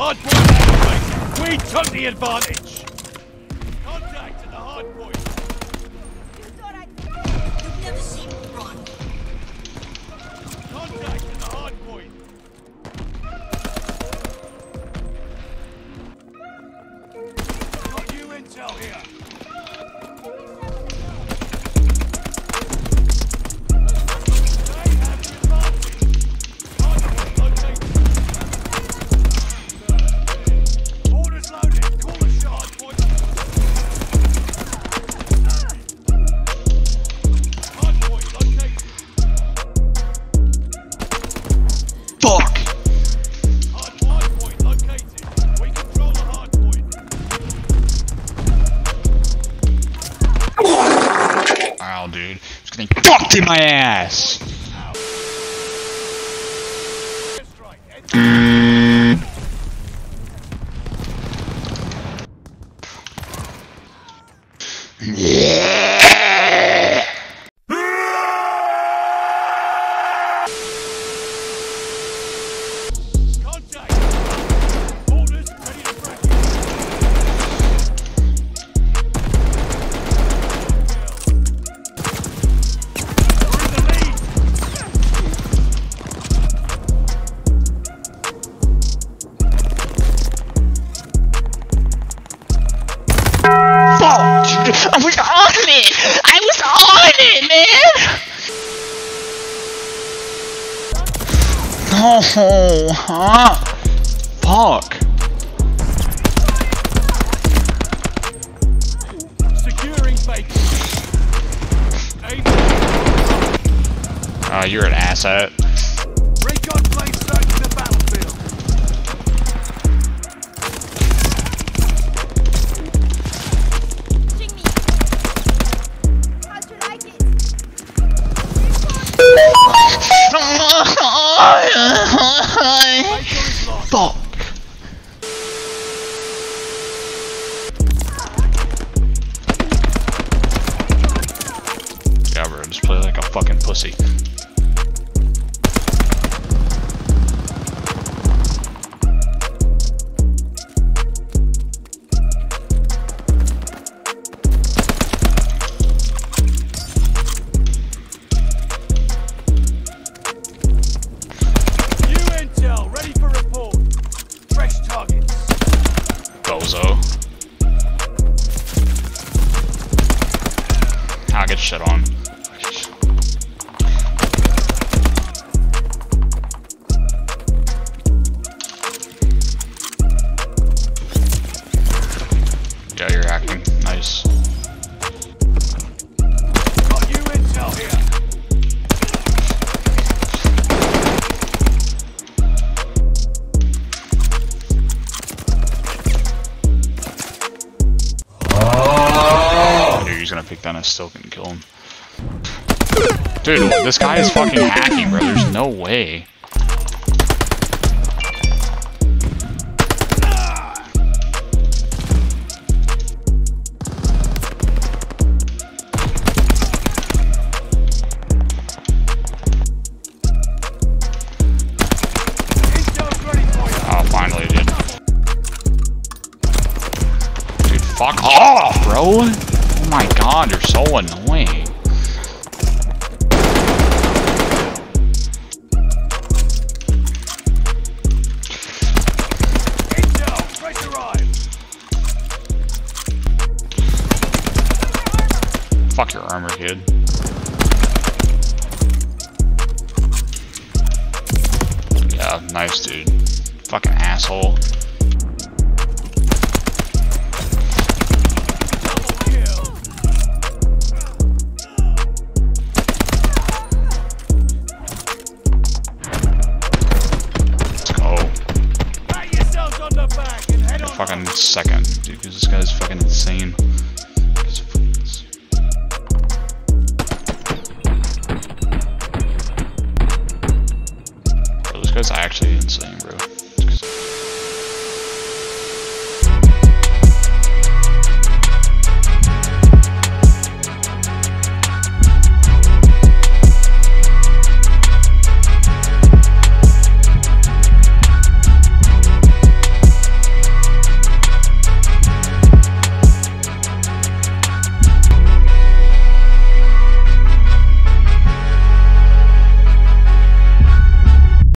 Hard point. We took the advantage. Contact at the hard point. You thought I'd you've never seen me run. Contact at the hard point. Got new intel here. Dude, just getting fucked in my ass. Yeah. Contact. Orders ready to break. I was on it! I was on it, man! No, huh? Fuck. Securing base. Oh, you're an asset. Recon plane searching the battlefield. Fuck. Yeah, bro, just play like a fucking pussy. I'll get shit on. Yeah, you're hacking. Nice. Got you intel here. Oh. Dude, he's gonna pick that and I still can kill him. Dude, this guy is fucking hacking, bro. There's no way. Oh, finally, dude. Dude, fuck off, bro. Oh my god, you're so annoying. Fuck your armor, kid. Yeah, nice, dude. Fucking asshole. Let's go. Pat yourselves on the back and head on. Fucking second, dude, because this guy's fucking insane. It's actually insane, bro.